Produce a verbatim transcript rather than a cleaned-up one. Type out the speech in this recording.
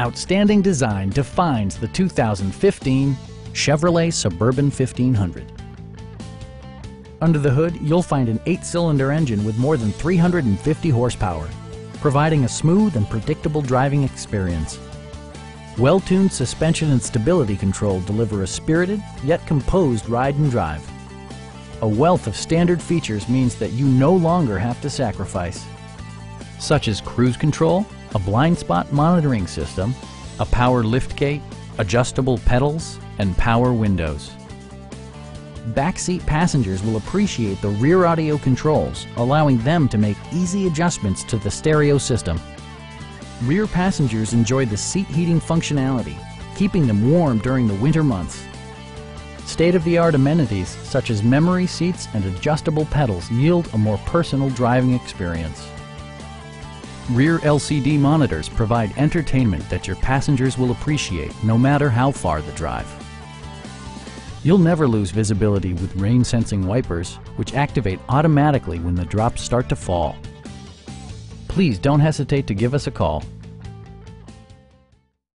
Outstanding design defines the two thousand fifteen Chevrolet Suburban fifteen hundred. Under the hood, you'll find an eight-cylinder engine with more than three hundred fifty horsepower, providing a smooth and predictable driving experience. Well-tuned suspension and stability control deliver a spirited yet composed ride and drive. A wealth of standard features means that you no longer have to sacrifice, such as cruise control, a blind spot monitoring system, a power liftgate, adjustable pedals, and power windows. Backseat passengers will appreciate the rear audio controls, allowing them to make easy adjustments to the stereo system. Rear passengers enjoy the seat heating functionality, keeping them warm during the winter months. State-of-the-art amenities such as memory seats and adjustable pedals yield a more personal driving experience. Rear L C D monitors provide entertainment that your passengers will appreciate no matter how far the drive. You'll never lose visibility with rain-sensing wipers, which activate automatically when the drops start to fall. Please don't hesitate to give us a call.